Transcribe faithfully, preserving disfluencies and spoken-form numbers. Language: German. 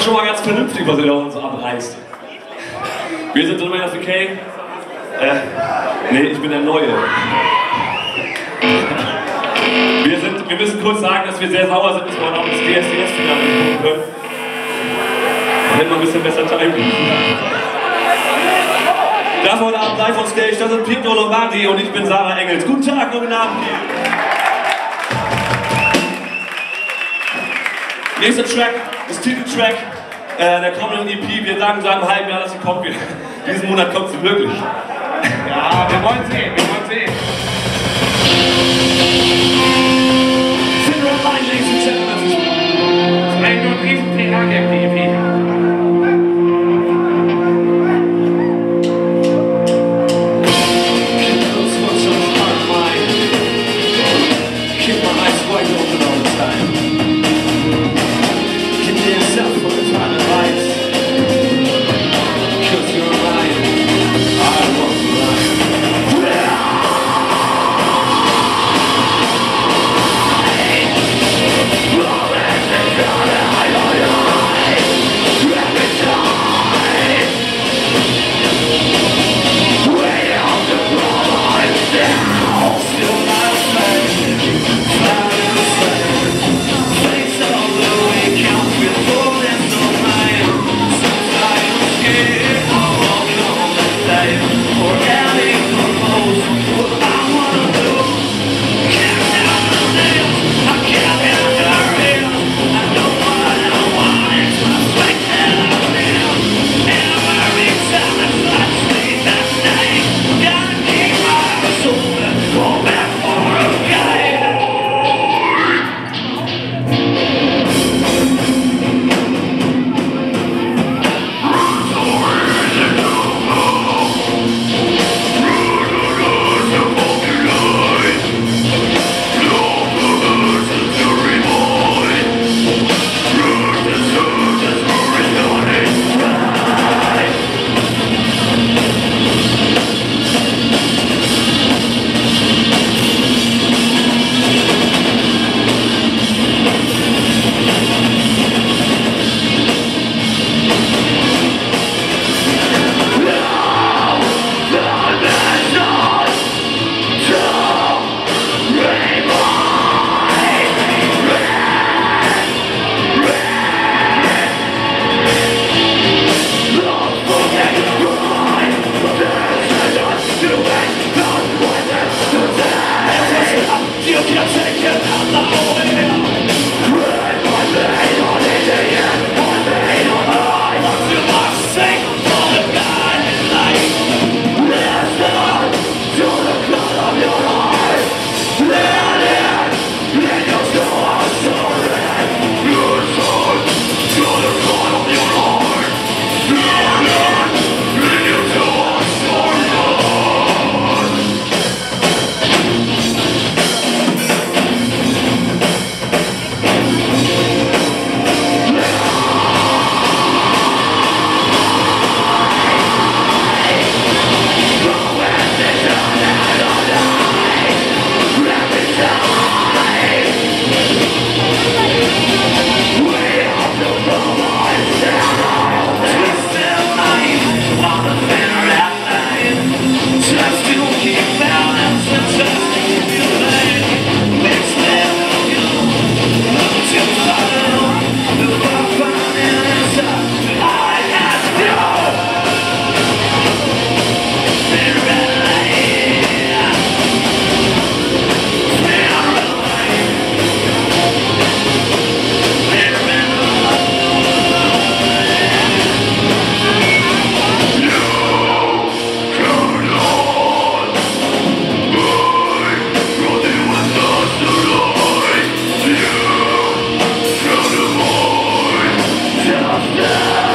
doch schon mal ganz vernünftig, was ihr da uns abreißt. Wir sind drüber in der F K. Äh, nee, ich bin der Neue. Wir, sind, wir müssen kurz sagen, dass wir sehr sauer sind, dass wir auch das D S D S-Finale gucken können. Hätten wir ein bisschen besser timen. Das heute Abend live on stage, das ist Pietro Lombardi und ich bin Sarah Engels. Guten Tag, guten Abend. Nächster Track, das Titeltrack äh, der kommenden E P. Wir sagen seit einem halben Jahr, dass sie kommt. Wir, diesen Monat kommt sie wirklich. Ja, wir wollen sehen, wir wollen sehen. Sind wir rein, Ladies and Gentlemen. Das ist nur ein Riesen-P H der P E P. No!